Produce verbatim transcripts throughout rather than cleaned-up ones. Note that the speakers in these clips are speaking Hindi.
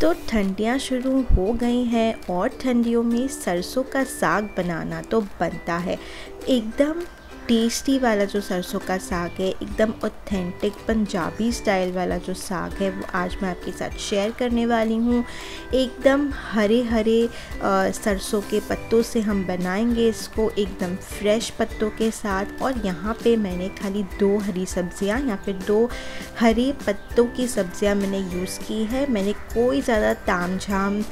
तो ठंडियाँ शुरू हो गई हैं और ठंडियों में सरसों का साग बनाना तो बनता है। एकदम टेस्टी वाला जो सरसों का साग है, एकदम ऑथेंटिक पंजाबी स्टाइल वाला जो साग है, वो आज मैं आपके साथ शेयर करने वाली हूँ। एकदम हरे हरे आ, सरसों के पत्तों से हम बनाएंगे इसको, एकदम फ्रेश पत्तों के साथ। और यहाँ पे मैंने खाली दो हरी सब्जियाँ या फिर दो हरे पत्तों की सब्जियाँ मैंने यूज़ की है। मैंने कोई ज़्यादा ताम झाम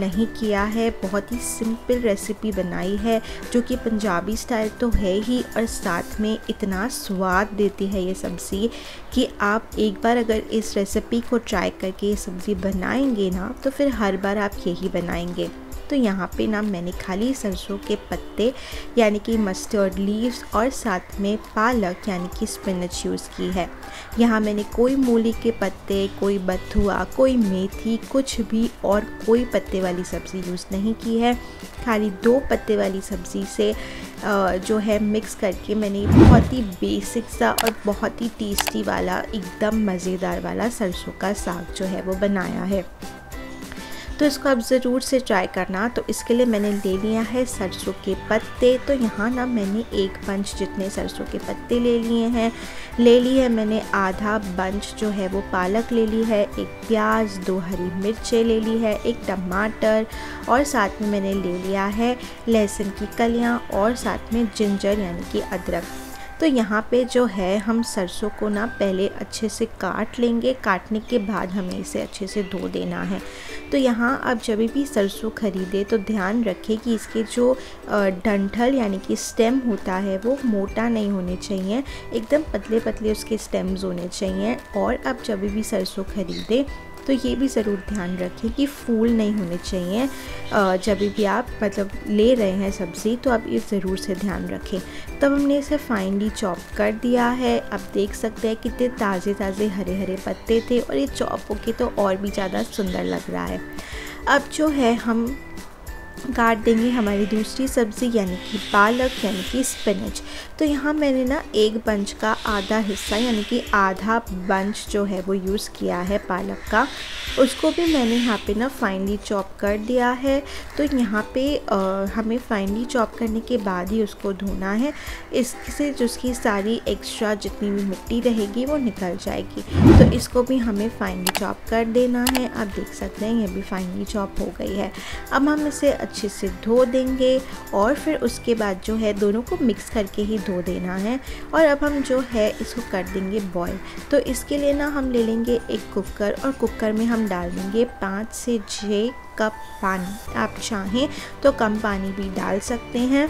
नहीं किया है, बहुत ही सिंपल रेसिपी बनाई है, जो कि पंजाबी स्टाइल तो है ही और साथ में इतना स्वाद देती है ये सब्ज़ी कि आप एक बार अगर इस रेसिपी को ट्राई करके ये सब्ज़ी बनाएंगे ना, तो फिर हर बार आप यही बनाएंगे। तो यहाँ पे ना मैंने खाली सरसों के पत्ते यानी कि मस्टर्ड लीव्स और साथ में पालक यानी कि स्पिनच यूज़ की है। यहाँ मैंने कोई मूली के पत्ते, कोई बथुआ, कोई मेथी, कुछ भी और कोई पत्ते वाली सब्ज़ी यूज़ नहीं की है। खाली दो पत्ते वाली सब्ज़ी से जो है मिक्स करके मैंने बहुत ही बेसिक सा और बहुत ही टेस्टी वाला, एकदम मज़ेदार वाला सरसों का साग जो है वो बनाया है। तो इसको आप ज़रूर से ट्राई करना। तो इसके लिए मैंने ले लिया है सरसों के पत्ते। तो यहाँ ना मैंने एक बंच जितने सरसों के पत्ते ले लिए हैं ले ली है मैंने आधा बंच जो है वो पालक ले ली है, एक प्याज, दो हरी मिर्चें ले ली है, एक टमाटर और साथ में मैंने ले लिया है लहसुन की कलियाँ और साथ में जिंजर यानी कि अदरक। तो यहाँ पे जो है हम सरसों को ना पहले अच्छे से काट लेंगे, काटने के बाद हमें इसे अच्छे से धो देना है। तो यहाँ आप जब भी सरसों खरीदे तो ध्यान रखें कि इसके जो डंठल यानी कि स्टेम होता है वो मोटा नहीं होने चाहिए, एकदम पतले पतले उसके स्टेम्स होने चाहिए। और आप जब भी सरसों खरीदें तो ये भी ज़रूर ध्यान रखें कि फूल नहीं होने चाहिए। जब भी आप मतलब ले रहे हैं सब्ज़ी तो आप ये ज़रूर से ध्यान रखें। तब हमने इसे फाइनली चॉप कर दिया है। आप देख सकते हैं कितने ताज़े ताज़े हरे हरे पत्ते थे और ये चॉप होके तो और भी ज़्यादा सुंदर लग रहा है। अब जो है हम काट देंगे हमारी दूसरी सब्ज़ी यानी कि पालक यानी कि स्पिनच। तो यहाँ मैंने ना एक बंच का आधा हिस्सा यानी कि आधा बंच जो है वो यूज़ किया है पालक का, उसको भी मैंने यहाँ पे ना फाइनली चॉप कर दिया है। तो यहाँ पे आ, हमें फाइनली चॉप करने के बाद ही उसको धोना है, इससे जिसकी सारी एक्स्ट्रा जितनी भी मिट्टी रहेगी वो निकल जाएगी। तो इसको भी हमें फाइनली चॉप कर देना है। आप देख सकते हैं ये भी फाइनली चॉप हो गई है। अब हम इसे अच्छे से धो देंगे और फिर उसके बाद जो है दोनों को मिक्स करके ही धो देना है। और अब हम जो है इसको कर देंगे बॉईल। तो इसके लिए ना हम ले लेंगे एक कुकर और कुकर में हम डाल देंगे पाँच से छः कप पानी। आप चाहें तो कम पानी भी डाल सकते हैं।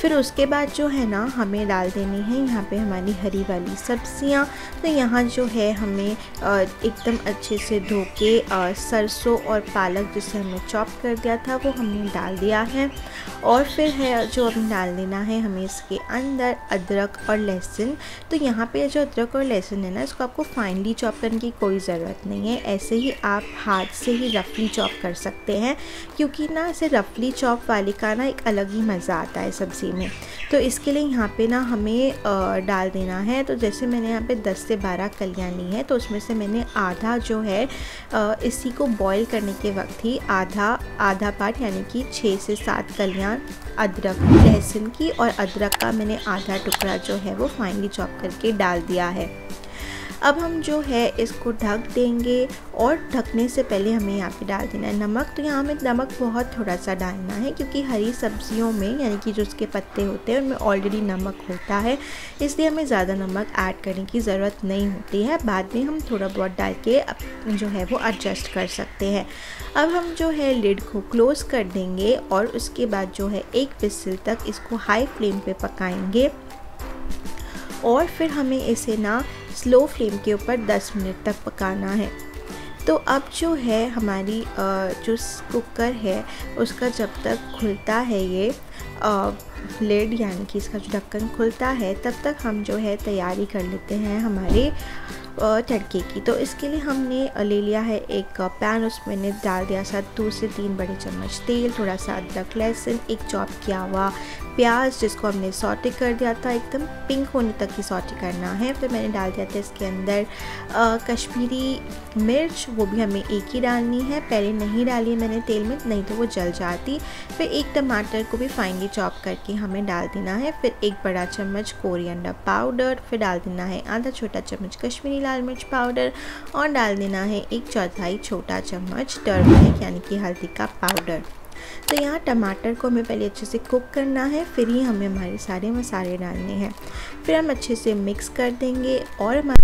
फिर उसके बाद जो है ना हमें डाल देनी है यहाँ पे हमारी हरी वाली सब्जियाँ। तो यहाँ जो है हमें एकदम अच्छे से धो के सरसों और पालक जिसे हमने चॉप कर दिया था वो हमने डाल दिया है। और फिर है जो हमें डाल देना है हमें इसके अंदर अदरक और लहसुन। तो यहाँ पे जो अदरक और लहसुन है ना, इसको आपको फाइनली चॉप करने की कोई ज़रूरत नहीं है, ऐसे ही आप हाथ से ही रफली चॉप कर सकते हैं, क्योंकि ना इसे रफली चॉप वाले का ना एक अलग ही मज़ा आता है सब्ज़ी में। तो इसके लिए यहाँ पे ना हमें आ, डाल देना है। तो जैसे मैंने यहाँ पे दस से बारह कलियाँ ली हैं, तो उसमें से मैंने आधा जो है आ, इसी को बॉईल करने के वक्त ही आधा आधा पार्ट यानी कि छह से सात कलियाँ अदरक लहसुन की और अदरक का मैंने आधा टुकड़ा जो है वो फाइनली चॉप करके डाल दिया है। अब हम जो है इसको ढक देंगे और ढकने से पहले हमें यहाँ पे डाल देना है नमक। तो यहाँ हमें नमक बहुत थोड़ा सा डालना है, क्योंकि हरी सब्जियों में यानी कि जो उसके पत्ते होते हैं उनमें ऑलरेडी नमक होता है, इसलिए हमें ज़्यादा नमक ऐड करने की ज़रूरत नहीं होती है। बाद में हम थोड़ा बहुत डाल के जो है वो एडजस्ट कर सकते हैं। अब हम जो है लिड को क्लोज़ कर देंगे और उसके बाद जो है एक विसल तक इसको हाई फ्लेम पर पकाएँगे और फिर हमें इसे ना स्लो फ्लेम के ऊपर दस मिनट तक पकाना है। तो अब जो है हमारी जो कुकर है उसका जब तक खुलता है ये लेड यानी कि इसका जो ढक्कन खुलता है, तब तक हम जो है तैयारी कर लेते हैं हमारे तड़के की। तो इसके लिए हमने ले लिया है एक पैन, उसमें ने डाल दिया साथ दो से तीन बड़े चम्मच तेल, थोड़ा सा अदरक लहसुन, एक चॉप किया हुआ प्याज जिसको हमने सॉटे कर दिया था, एकदम पिंक होने तक ही सॉटे करना है। फिर मैंने डाल दिया था इसके अंदर आ, कश्मीरी मिर्च, वो भी हमें एक ही डालनी है, पहले नहीं डाली मैंने तेल में नहीं तो वो जल जाती। फिर एक टमाटर को भी फाइनली चॉप करके हमें डाल देना है। फिर एक बड़ा चम्मच कोरिएंडर पाउडर, फिर डाल देना है आधा छोटा चम्मच कश्मीरी लाल मिर्च पाउडर और डाल देना है एक चौथाई छोटा चम्मच टर्मरिक यानी कि हल्दी का पाउडर। तो यहाँ टमाटर को हमें पहले अच्छे से कुक करना है, फिर ही हमें हमारे सारे मसाले डालने हैं। फिर हम अच्छे से मिक्स कर देंगे और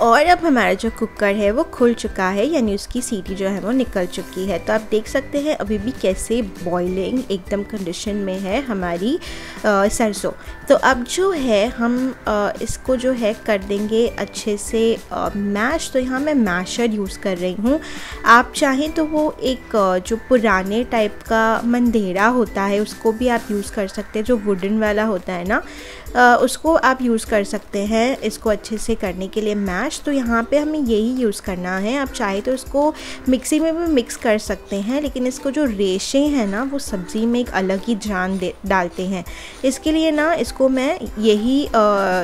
और अब हमारा जो कुकर है वो खुल चुका है, यानी उसकी सीटी जो है वो निकल चुकी है। तो आप देख सकते हैं अभी भी कैसे बॉइलिंग एकदम कंडीशन में है हमारी सरसों। तो अब जो है हम आ, इसको जो है कर देंगे अच्छे से आ, मैश। तो यहाँ मैं मैशर यूज़ कर रही हूँ, आप चाहें तो वो एक जो पुराने टाइप का मंदेरा होता है उसको भी आप यूज़ कर सकते हैं, जो वुडन वाला होता है ना, आ, उसको आप यूज़ कर सकते हैं इसको अच्छे से करने के लिए मैश। तो यहाँ पे हमें यही यूज़ करना है, आप चाहे तो इसको मिक्सी में भी मिक्स कर सकते हैं, लेकिन इसको जो रेशे हैं ना वो सब्ज़ी में एक अलग ही जान दे डालते हैं। इसके लिए ना इसको मैं यही आ,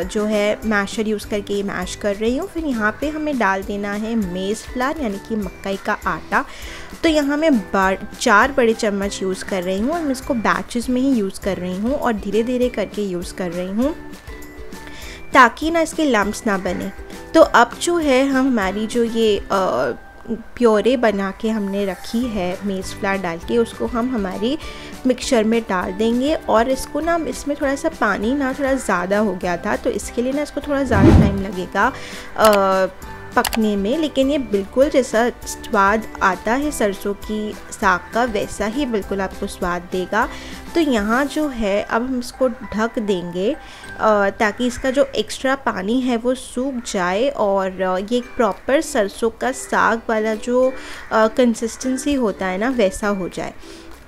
जो है मैशर यूज़ करके ये मैश कर रही हूँ। फिर यहाँ पे हमें डाल देना है मेज़ फ्लावर यानी कि मकई का आटा। तो यहाँ मैं चार बड़े चम्मच यूज़ कर रही हूँ और मैं इसको बैचेस में ही यूज़ कर रही हूँ और धीरे धीरे करके यूज़ कर रही हूँ ताकि ना इसके लम्ब्स ना बने। तो अब जो है हम हमारी जो ये आ, प्योरे बना के हमने रखी है मेज़ फ्लावर डाल के, उसको हम हमारी मिक्सचर में डाल देंगे। और इसको ना इसमें थोड़ा सा पानी ना थोड़ा ज़्यादा हो गया था, तो इसके लिए ना इसको थोड़ा ज़्यादा टाइम लगेगा आ, पकने में, लेकिन ये बिल्कुल जैसा स्वाद आता है सरसों की साग का वैसा ही बिल्कुल आपको स्वाद देगा। तो यहाँ जो है अब हम इसको ढक देंगे ताकि इसका जो एक्स्ट्रा पानी है वो सूख जाए और ये एक प्रॉपर सरसों का साग वाला जो कंसिस्टेंसी होता है ना वैसा हो जाए।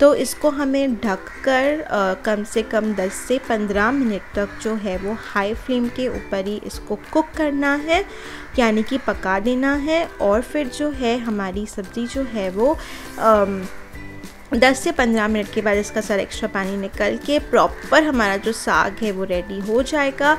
तो इसको हमें ढककर कम से कम दस से पंद्रह मिनट तक जो है वो हाई फ्लेम के ऊपर ही इसको कुक करना है यानी कि पका देना है। और फिर जो है हमारी सब्ज़ी जो है वो आ, दस से पंद्रह मिनट के बाद इसका सारा एक्स्ट्रा पानी निकल के प्रॉपर हमारा जो साग है वो रेडी हो जाएगा।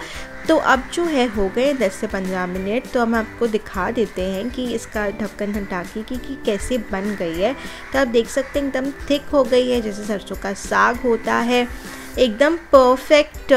तो अब जो है हो गए दस से पंद्रह मिनट, तो हम आपको दिखा देते हैं कि इसका ढक्कन हटा के कि, कि कैसे बन गई है। तो आप देख सकते हैं एकदम थिक हो गई है, जैसे सरसों का साग होता है, एकदम परफेक्ट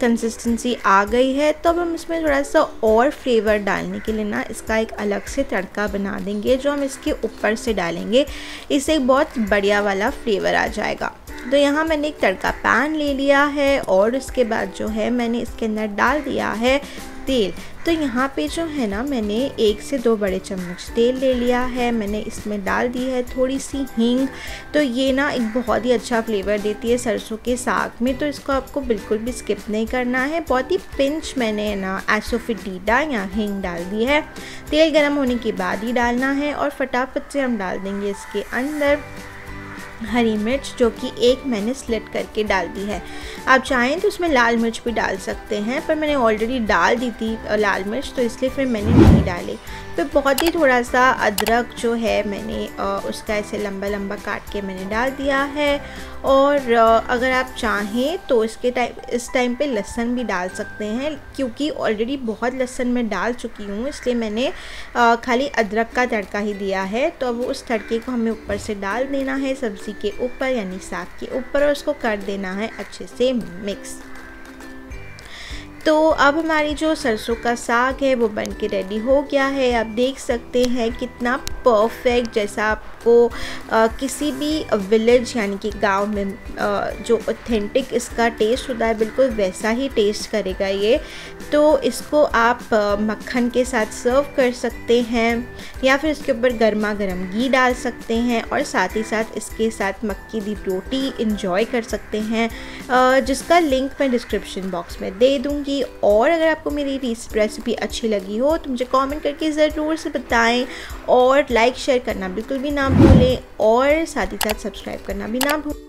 कंसिस्टेंसी आ गई है। तो अब हम इसमें थोड़ा सा और फ्लेवर डालने के लिए ना इसका एक अलग से तड़का बना देंगे जो हम इसके ऊपर से डालेंगे, इससे एक बहुत बढ़िया वाला फ्लेवर आ जाएगा। तो यहाँ मैंने एक तड़का पैन ले लिया है और उसके बाद जो है मैंने इसके अंदर डाल दिया है तेल। तो यहाँ पे जो है ना मैंने एक से दो बड़े चम्मच तेल ले लिया है, मैंने इसमें डाल दी है थोड़ी सी हींग। तो ये ना एक बहुत ही अच्छा फ्लेवर देती है सरसों के साग में, तो इसको आपको बिल्कुल भी स्किप नहीं करना है। बहुत ही पिंच मैंने ना एसोफिटीडा या हींग डाल दी है, तेल गर्म होने के बाद ही डालना है। और फटाफट से हम डाल देंगे इसके अंदर हरी मिर्च जो कि एक मैंने स्लिट करके डाल दी है, आप चाहें तो उसमें लाल मिर्च भी डाल सकते हैं, पर मैंने ऑलरेडी डाल दी थी लाल मिर्च तो इसलिए फिर मैंने नहीं डाली। फिर बहुत ही थोड़ा सा अदरक जो है मैंने उसका ऐसे लंबा लंबा काट के मैंने डाल दिया है। और अगर आप चाहें तो इसके टाइम इस टाइम पे लहसुन भी डाल सकते हैं, क्योंकि ऑलरेडी बहुत लहसुन मैं डाल चुकी हूँ इसलिए मैंने खाली अदरक का तड़का ही दिया है। तो अब उस तड़के को हमें ऊपर से डाल देना है सब्ज़ी के ऊपर यानी साग के ऊपर और उसको कर देना है अच्छे से मिक्स। तो अब हमारी जो सरसों का साग है वो बन के रेडी हो गया है। आप देख सकते हैं कितना परफेक्ट, जैसा आपको आ, किसी भी विलेज यानी कि गांव में आ, जो ऑथेंटिक इसका टेस्ट होता है बिल्कुल वैसा ही टेस्ट करेगा ये। तो इसको आप आ, मक्खन के साथ सर्व कर सकते हैं या फिर इसके ऊपर गर्मा गर्म घी डाल सकते हैं और साथ ही साथ इसके साथ मक्की दी रोटी इंजॉय कर सकते हैं, आ, जिसका लिंक मैं डिस्क्रिप्शन बॉक्स में दे दूँगी। और अगर आपको मेरी रेसिपी अच्छी लगी हो तो मुझे कमेंट करके ज़रूर से बताएं और लाइक शेयर करना बिल्कुल भी ना भूलें और साथ ही साथ सब्सक्राइब करना भी ना भूलें।